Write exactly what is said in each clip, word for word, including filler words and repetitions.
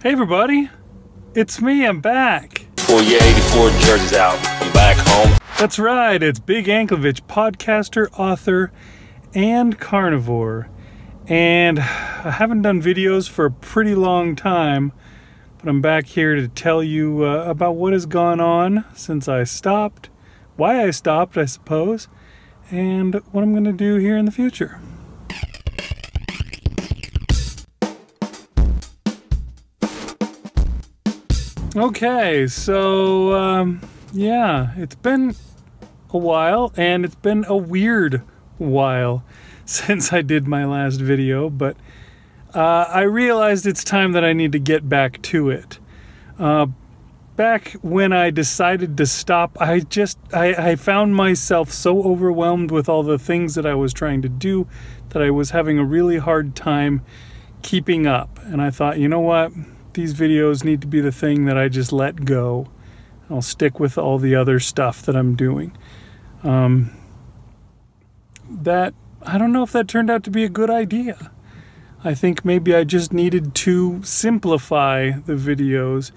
Hey everybody, it's me, I'm back. Well, yeah, eighty-four jerseys out, I'm back home. That's right, it's Big Anklevich, podcaster, author, and carnivore. And I haven't done videos for a pretty long time, but I'm back here to tell you uh, about what has gone on since I stopped, why I stopped, I suppose, and what I'm gonna do here in the future. Okay, so um, yeah, it's been a while, and it's been a weird while since I did my last video, but uh, I realized it's time that I need to get back to it. Uh, back when I decided to stop, I just I, I found myself so overwhelmed with all the things that I was trying to do that I was having a really hard time keeping up, and I thought, you know what? These videos need to be the thing that I just let go. I'll stick with all the other stuff that I'm doing. Um, that, I don't know if that turned out to be a good idea. I think maybe I just needed to simplify the videos,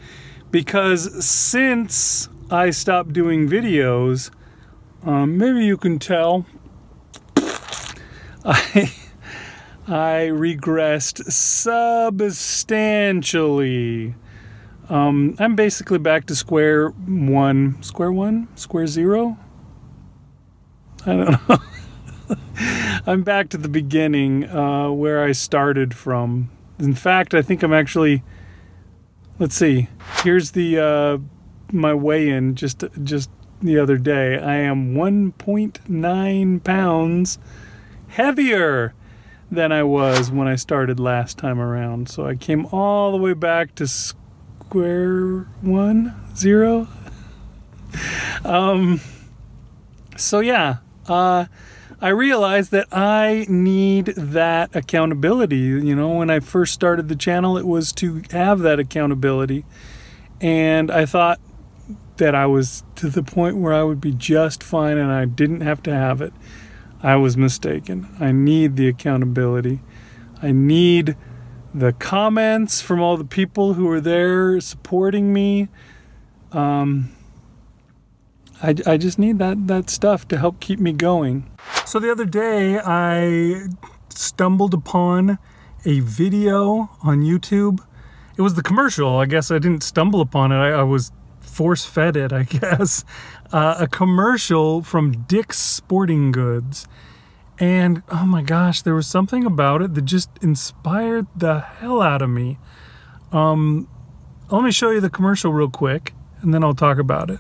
because since I stopped doing videos, um, maybe you can tell, I... I regressed substantially. Um, I'm basically back to square one. Square one? Square zero? I don't know. I'm back to the beginning uh, where I started from. In fact, I think I'm actually... Let's see. Here's the uh, my weigh-in just, just the other day. I am one point nine pounds heavier than I was when I started last time around. So I came all the way back to square one, zero. Um, so yeah, uh, I realized that I need that accountability. You know, when I first started the channel, it was to have that accountability. And I thought that I was to the point where I would be just fine and I didn't have to have it. I was mistaken. I need the accountability. I need the comments from all the people who are there supporting me. Um, I, I just need that, that stuff to help keep me going. So the other day I stumbled upon a video on YouTube. It was the commercial. I guess I didn't stumble upon it. I, I was force-fed it, I guess. Uh, a commercial from Dick's Sporting Goods, and oh my gosh, there was something about it that just inspired the hell out of me. Um, let me show you the commercial real quick, and then I'll talk about it.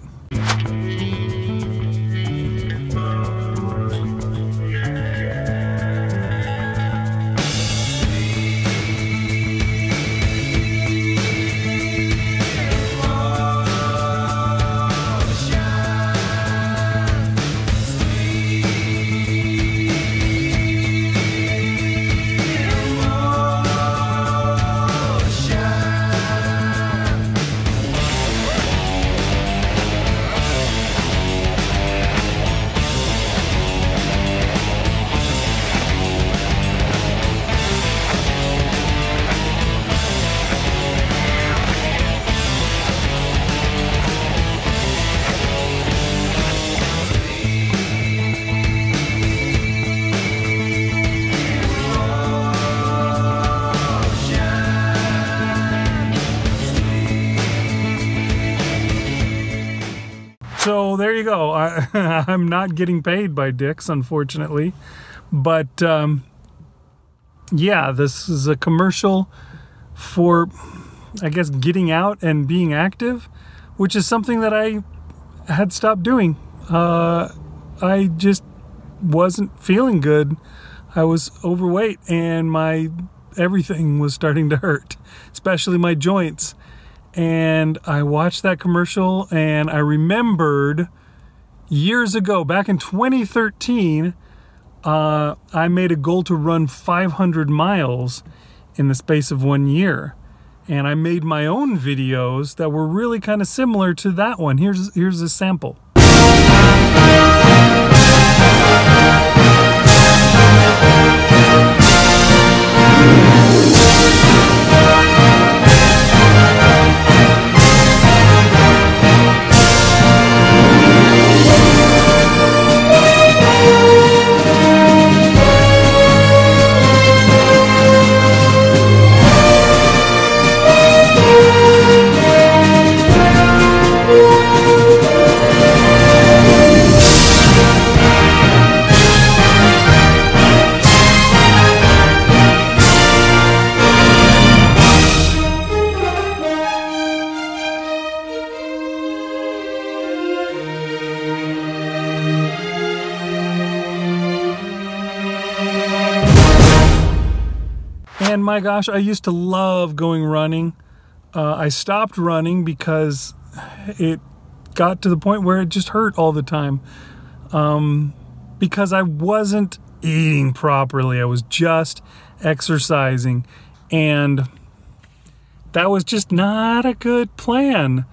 So there you go. I, I'm not getting paid by Dick's, unfortunately, but um, yeah, this is a commercial for, I guess, getting out and being active, which is something that I had stopped doing. Uh, I just wasn't feeling good. I was overweight and my everything was starting to hurt, especially my joints. And I watched that commercial and I remembered years ago, back in twenty thirteen, uh, I made a goal to run five hundred miles in the space of one year. And I made my own videos that were really kind of similar to that one. Here's, here's a sample. And my gosh, I used to love going running. Uh, I stopped running because it got to the point where it just hurt all the time. Um, because I wasn't eating properly. I was just exercising. And that was just not a good plan.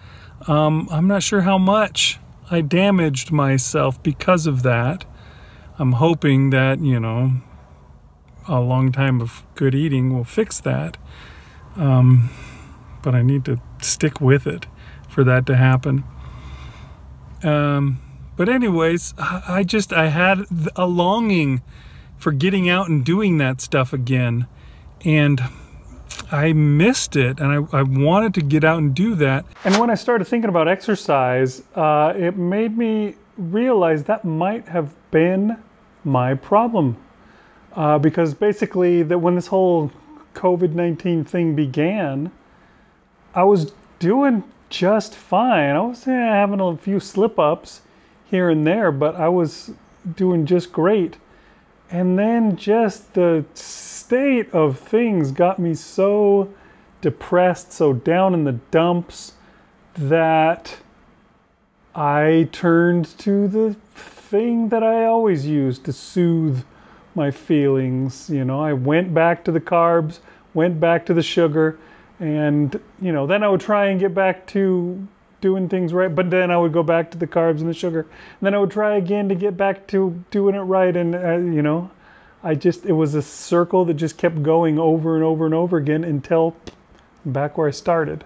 Um, I'm not sure how much I damaged myself because of that. I'm hoping that, you know, a long time of good eating will fix that. Um, but I need to stick with it for that to happen. Um, but anyways, I just, I had a longing for getting out and doing that stuff again. And I missed it, and I, I wanted to get out and do that. And when I started thinking about exercise, uh, it made me realize that might have been my problem. Uh, because basically, that when this whole COVID nineteen thing began, I was doing just fine. I was eh, having a few slip-ups here and there, but I was doing just great. And then just the state of things got me so depressed, so down in the dumps, that I turned to the thing that I always used to soothe my feelings. You know, I went back to the carbs, went back to the sugar, and, you know, then I would try and get back to doing things right, but then I would go back to the carbs and the sugar, and then I would try again to get back to doing it right, and uh, you know, I just, it was a circle that just kept going over and over and over again until I'm back where I started.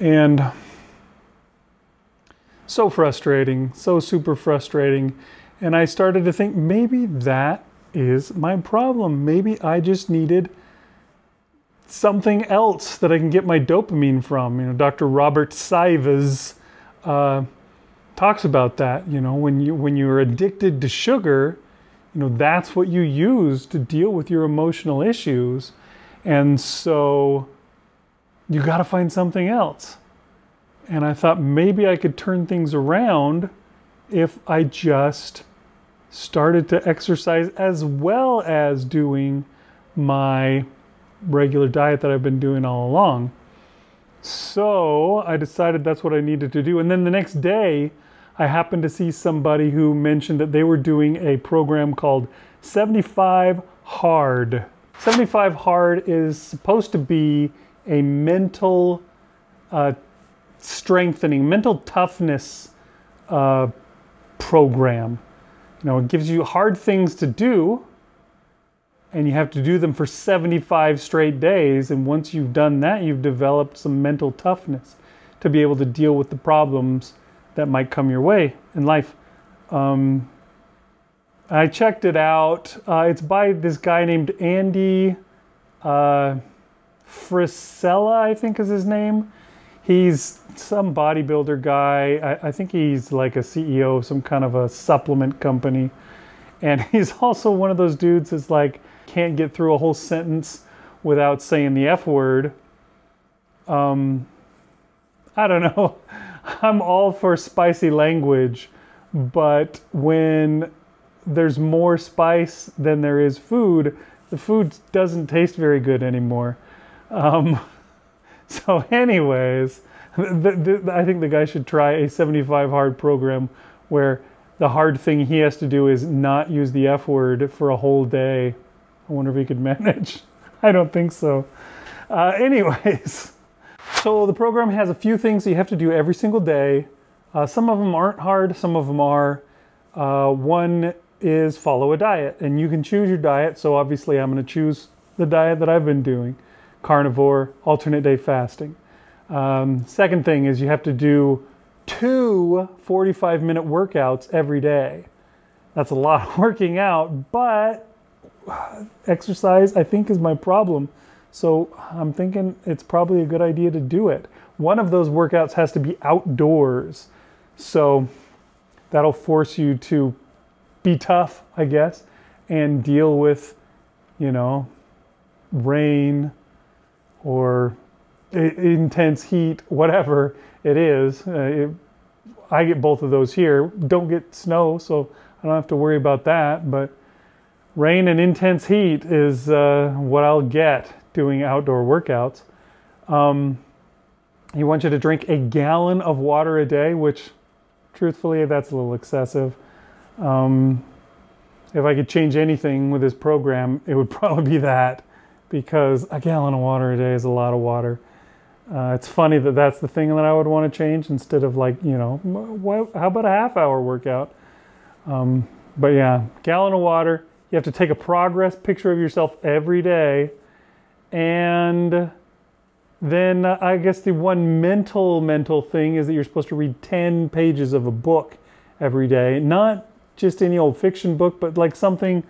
And so frustrating, so super frustrating. And I started to think, maybe that is my problem. Maybe I just needed something else that I can get my dopamine from. You know, Doctor Robert Sivas uh, talks about that. You know, when you when you're addicted to sugar, you know, that's what you use to deal with your emotional issues, and so you got to find something else. And I thought maybe I could turn things around if I just started to exercise as well as doing my regular diet that I've been doing all along. So I decided that's what I needed to do. And then the next day, I happened to see somebody who mentioned that they were doing a program called seventy-five hard. seventy-five hard is supposed to be a mental uh, strengthening, mental toughness uh, program. You know, it gives you hard things to do, and you have to do them for seventy-five straight days. And once you've done that, you've developed some mental toughness to be able to deal with the problems that might come your way in life. Um, I checked it out. Uh, it's by this guy named Andy uh, Frisella, I think is his name. He's some bodybuilder guy. I, I think he's like a C E O of some kind of a supplement company. And he's also one of those dudes that's like, can't get through a whole sentence without saying the F word. Um, I don't know. I'm all for spicy language, but when there's more spice than there is food, the food doesn't taste very good anymore. Um, so anyways, the, the, I think the guy should try a seventy-five hard program where the hard thing he has to do is not use the F word for a whole day. I wonder if he could manage. I don't think so. Uh, anyways, so the program has a few things that you have to do every single day. Uh, some of them aren't hard, some of them are. Uh, one is follow a diet, and you can choose your diet. So obviously I'm gonna choose the diet that I've been doing, carnivore, alternate day fasting. Um, second thing is you have to do two forty-five minute workouts every day. That's a lot of working out, but exercise, I think, is my problem. So I'm thinking it's probably a good idea to do it. One of those workouts has to be outdoors. So that'll force you to be tough, I guess, and deal with, you know, rain or intense heat, whatever it is. Uh, it, I get both of those here. Don't get snow, so I don't have to worry about that. But Rain and intense heat is uh, what I'll get doing outdoor workouts. Um, he wants you to drink a gallon of water a day, which truthfully, that's a little excessive. Um, if I could change anything with his program, it would probably be that, because a gallon of water a day is a lot of water. Uh, it's funny that that's the thing that I would want to change instead of, like, you know, wh how about a half hour workout? Um, but yeah, gallon of water. You have to take a progress picture of yourself every day. And then uh, I guess the one mental, mental thing is that you're supposed to read ten pages of a book every day. Not just any old fiction book, but like something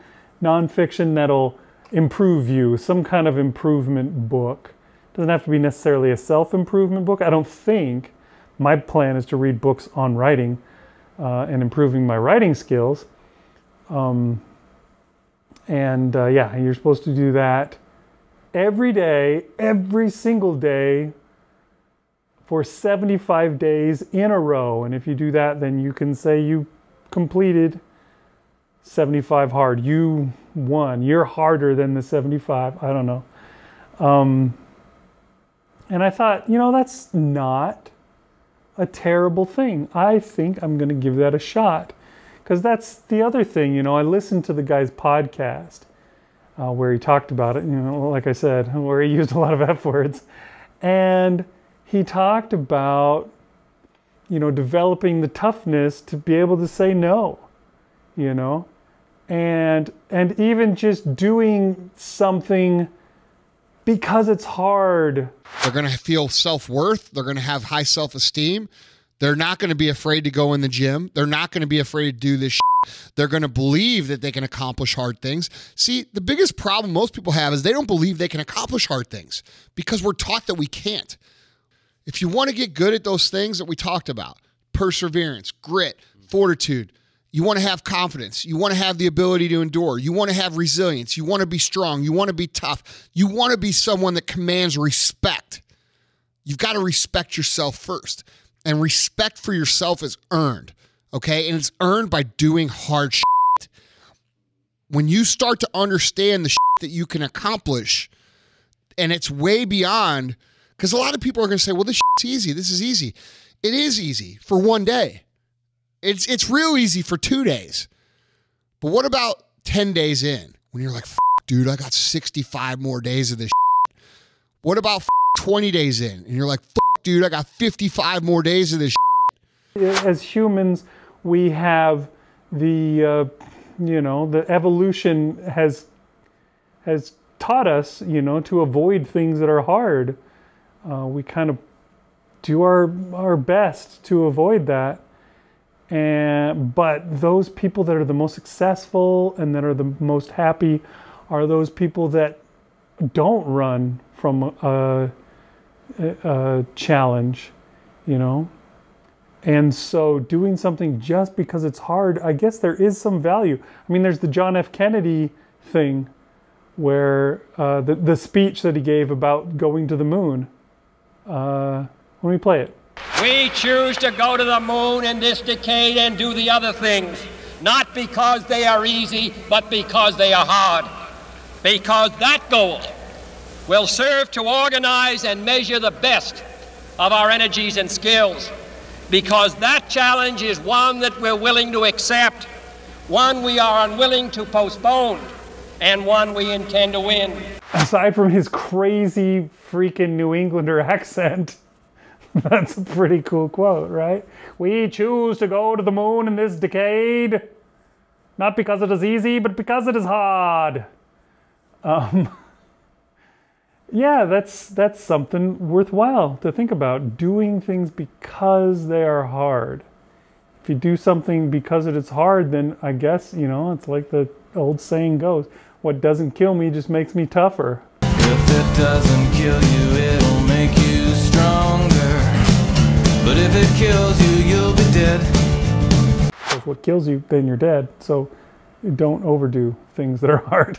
nonfiction that'll improve you, some kind of improvement book. Doesn't have to be necessarily a self-improvement book, I don't think. My plan is to read books on writing uh, and improving my writing skills. Um, and uh, yeah, you're supposed to do that every day, every single day for seventy-five days in a row. And if you do that, then you can say you completed seventy-five hard. You won. You're harder than the seventy-five. I don't know. Um, and I thought, you know, that's not a terrible thing. I think I'm going to give that a shot, because that's the other thing. You know, I listened to the guy's podcast uh, where he talked about it, you know, like I said, where he used a lot of F words, and he talked about, you know, developing the toughness to be able to say no, you know, and, and even just doing something because it's hard. They're going to feel self-worth. They're going to have high self-esteem. They're not going to be afraid to go in the gym. They're not going to be afraid to do this shit. They're going to believe that they can accomplish hard things. See, the biggest problem most people have is they don't believe they can accomplish hard things because we're taught that we can't. If you want to get good at those things that we talked about, perseverance, grit, fortitude, you want to have confidence. You want to have the ability to endure. You want to have resilience. You want to be strong. You want to be tough. You want to be someone that commands respect. You've got to respect yourself first. And respect for yourself is earned, okay? And it's earned by doing hard shit. When you start to understand the shit that you can accomplish, and it's way beyond, because a lot of people are going to say, well, this shit's easy. This is easy. It is easy for one day. It's it's real easy for two days. But what about ten days in when you're like, F dude, I got sixty-five more days of this shit. What about F twenty days in and you're like, F dude, I got fifty-five more days of this shit. As humans, we have the, uh, you know, the evolution has, has taught us, you know, to avoid things that are hard. Uh, we kind of do our, our best to avoid that. And, but those people that are the most successful and that are the most happy are those people that don't run from a, a, a challenge, you know? And so doing something just because it's hard, I guess there is some value. I mean, there's the John F. Kennedy thing where uh, the, the speech that he gave about going to the moon. Uh, let me play it. We choose to go to the moon in this decade and do the other things, not because they are easy, but because they are hard. Because that goal will serve to organize and measure the best of our energies and skills. Because that challenge is one that we're willing to accept, one we are unwilling to postpone, and one we intend to win. Aside from his crazy freaking New Englander accent, that's a pretty cool quote, right? We choose to go to the moon in this decade, not because it is easy, but because it is hard. Um, yeah, that's, that's something worthwhile to think about. Doing things because they are hard. If you do something because it is hard, then I guess, you know, it's like the old saying goes, what doesn't kill me just makes me tougher. If it doesn't kill you, it'll make you stronger. But if it kills you, you'll be dead. If what kills you, then you're dead. So don't overdo things that are hard.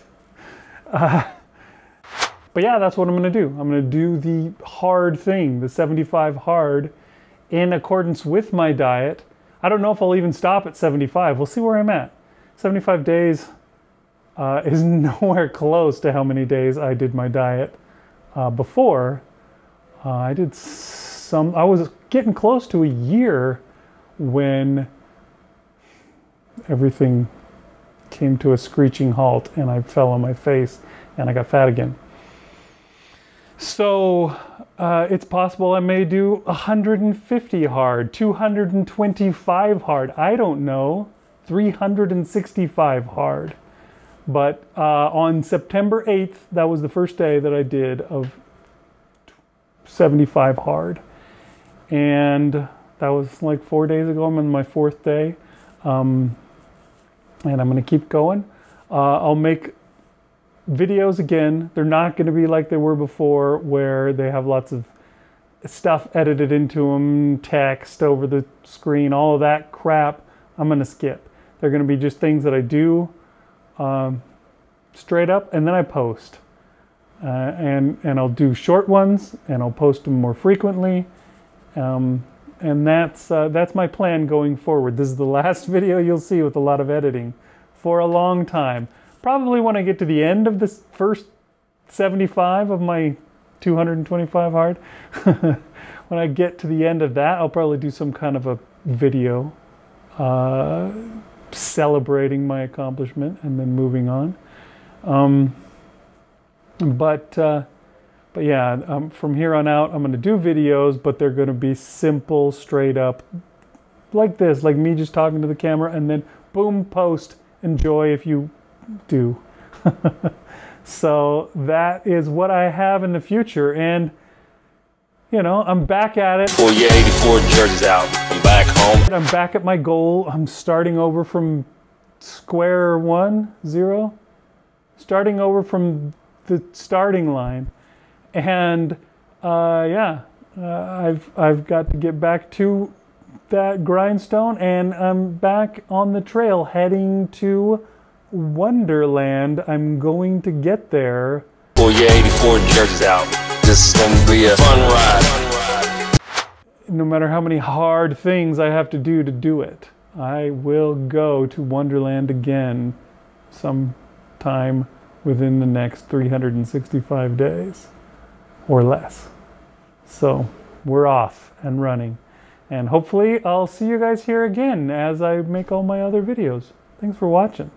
Uh, but yeah, that's what I'm going to do. I'm going to do the hard thing, the seventy-five hard, in accordance with my diet. I don't know if I'll even stop at seventy-five. We'll see where I'm at. seventy-five days, uh, is nowhere close to how many days I did my diet uh, before. Uh, I did some, I was getting close to a year when everything came to a screeching halt and I fell on my face and I got fat again. So uh, it's possible I may do one hundred fifty hard, two hundred twenty-five hard, I don't know, three hundred sixty-five hard. But uh, on September eighth, that was the first day that I did of seventy-five hard. And that was like four days ago. I'm on my fourth day. Um, and I'm going to keep going. Uh, I'll make videos again. They're not going to be like they were before, where they have lots of stuff edited into them, text over the screen, all of that crap. I'm going to skip. They're going to be just things that I do um, straight up, and then I post. Uh, and, and I'll do short ones, and I'll post them more frequently. Um, and that's, uh, that's my plan going forward. This is the last video you'll see with a lot of editing for a long time. Probably when I get to the end of this first seventy-five of my two hundred twenty-five hard, when I get to the end of that, I'll probably do some kind of a video uh, celebrating my accomplishment and then moving on. Um, but, uh, but yeah, um, from here on out, I'm going to do videos, but they're going to be simple, straight up like this, like me just talking to the camera and then boom, post, enjoy if you do. So that is what I have in the future, and you know, I'm back at it. Well, yeah, eighty-four jerseys out. I'm back home. I'm back at my goal. I'm starting over from square one, zero. Starting over from the starting line, and uh, yeah, uh, I've I've got to get back to that grindstone, and I'm back on the trail heading to Wonderland. I'm going to get there. Well, yeah, eighty-four jerseys out. This is going to be a fun ride. No matter how many hard things I have to do to do it, I will go to Wonderland again sometime within the next three hundred sixty-five days or less. So we're off and running. And hopefully I'll see you guys here again as I make all my other videos. Thanks for watching.